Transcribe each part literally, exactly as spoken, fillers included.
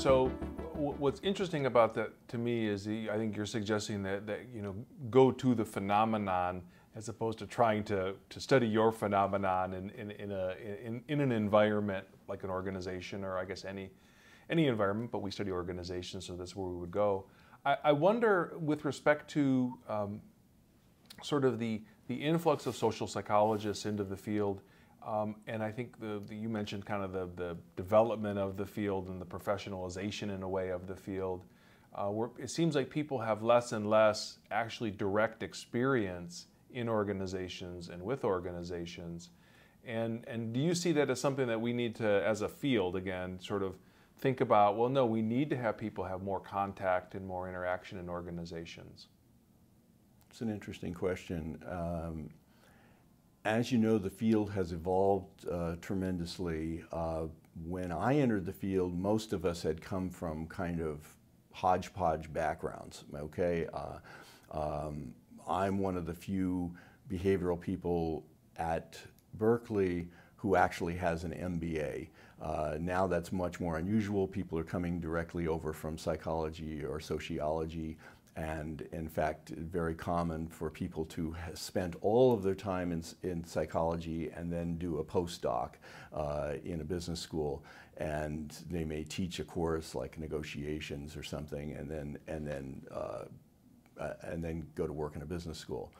so what's interesting about that to me is the, I think you're suggesting that, that you know, go to the phenomenon as opposed to trying to, to study your phenomenon in, in, in, a, in, in an environment like an organization, or I guess any, any environment, but we study organizations, so that's where we would go. I, I wonder with respect to um, sort of the, the influx of social psychologists into the field, um, and I think the, the, you mentioned kind of the, the development of the field and the professionalization in a way of the field, uh, where it seems like people have less and less actually direct experience in organizations and with organizations. And, and do you see that as something that we need to, as a field again, sort of think about, well, no, we need to have people have more contact and more interaction in organizations? It's an interesting question. Um, as you know, the field has evolved uh, tremendously. Uh, when I entered the field, most of us had come from kind of hodgepodge backgrounds, okay? Uh, um, I'm one of the few behavioral people at Berkeley who actually has an M B A. Uh, now that's much more unusual. People are coming directly over from psychology or sociology, and in fact, very common for people to spend all of their time in, in psychology and then do a postdoc uh, in a business school. And they may teach a course like negotiations or something, and then, and then uh, Uh, and then go to work in a business school.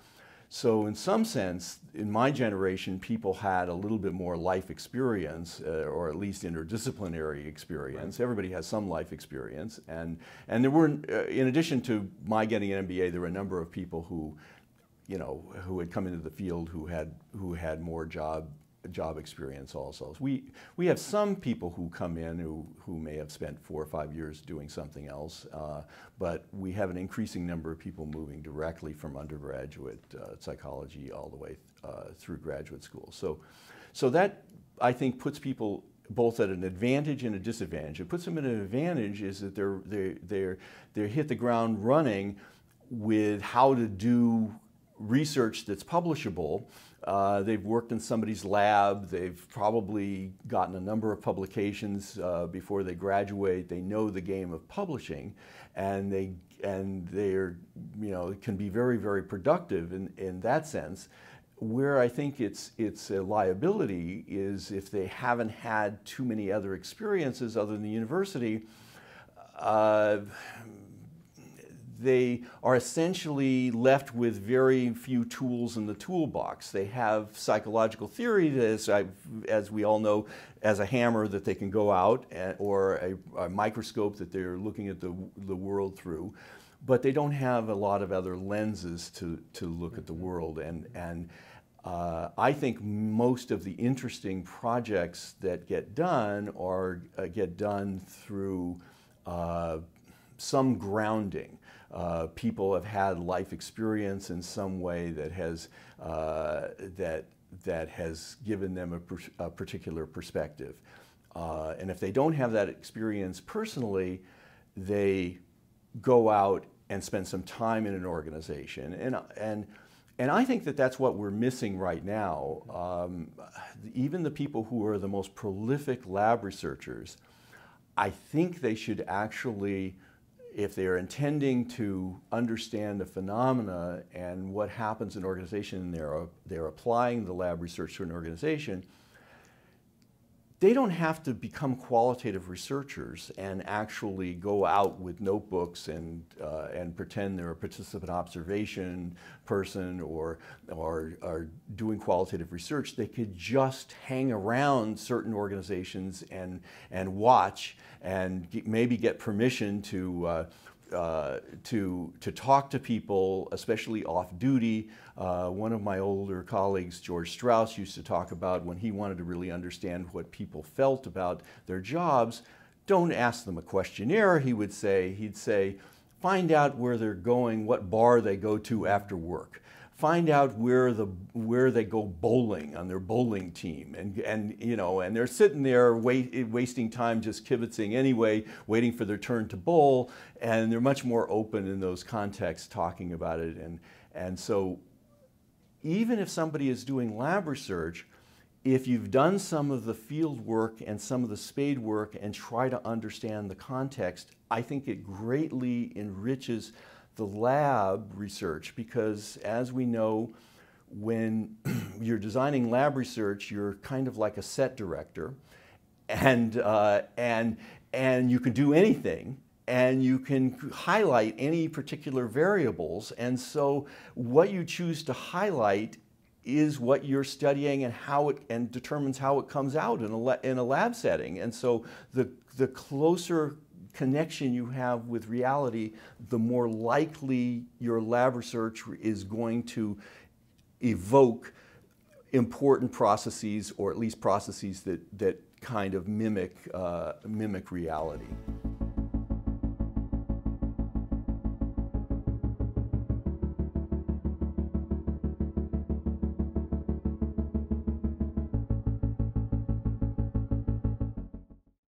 So in some sense, in my generation, people had a little bit more life experience, uh, or at least interdisciplinary experience. Right. Everybody has some life experience. And, and there were, uh, in addition to my getting an M B A, there were a number of people who, you know, who had come into the field who had, who had more job job experience also. We, we have some people who come in who, who may have spent four or five years doing something else, uh, but we have an increasing number of people moving directly from undergraduate uh, psychology all the way uh, through graduate school. So, so that, I think, puts people both at an advantage and a disadvantage. It puts them at an advantage is that they're, they're, they're, they're hit the ground running with how to do research that's publishable. Uh, they've worked in somebody's lab. They've probably gotten a number of publications uh, before they graduate. They know the game of publishing, and they and they're you know can be very, very productive in in that sense. Where I think it's it's a liability is if they haven't had too many other experiences other than the university. Uh, They are essentially left with very few tools in the toolbox. They have psychological theory, that is, as we all know, as a hammer that they can go out, and, or a, a microscope that they're looking at the, the world through. But they don't have a lot of other lenses to, to look at the world. And, and uh, I think most of the interesting projects that get done are uh, get done through uh, some grounding. Uh, people have had life experience in some way that has uh, that that has given them a, per a particular perspective, uh, and if they don't have that experience personally, they go out and spend some time in an organization, and and and I think that that's what we're missing right now. Um, even the people who are the most prolific lab researchers, I think they should actually, if they're intending to understand the phenomena and what happens in an organization, and they're, they're applying the lab research to an organization, they don't have to become qualitative researchers and actually go out with notebooks and, uh, and pretend they're a participant observation person or, or, or doing qualitative research. They could just hang around certain organizations and, and watch and maybe get permission to, uh, uh, to, to talk to people, especially off-duty. Uh, one of my older colleagues, George Strauss, used to talk about when he wanted to really understand what people felt about their jobs, don't ask them a questionnaire, he would say. He'd say, find out where they're going, what bar they go to after work. Find out where the where they go bowling on their bowling team, and and you know, and they're sitting there wait, wasting time just kibitzing anyway, waiting for their turn to bowl, and they're much more open in those contexts talking about it, and and so even if somebody is doing lab research, if you've done some of the field work and some of the spade work and try to understand the context, I think it greatly enriches the lab research, because as we know, when you're designing lab research, you're kind of like a set director, and, uh, and, and you can do anything, and you can highlight any particular variables. And so what you choose to highlight is what you're studying and how it and determines how it comes out in a, in a lab setting. And so the, the closer connection you have with reality, the more likely your lab research is going to evoke important processes, or at least processes that, that kind of mimic, uh, mimic reality.